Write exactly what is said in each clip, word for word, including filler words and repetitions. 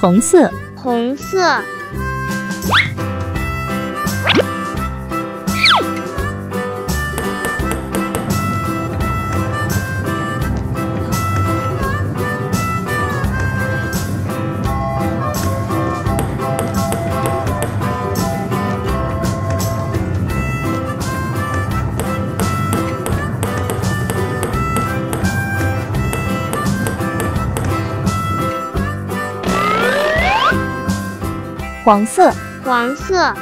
红色，红色。黄色，黄色。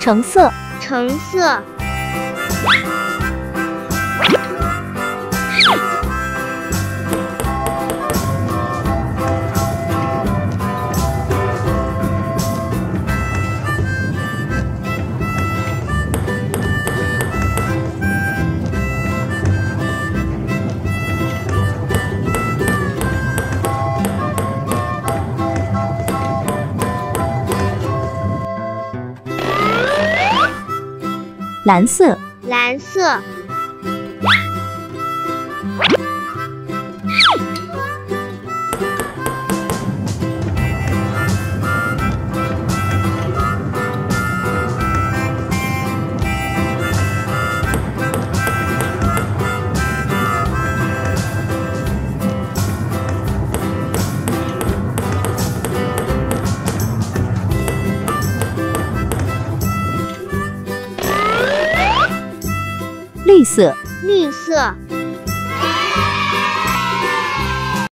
橙色，橙色。蓝色，蓝色。绿色，绿色。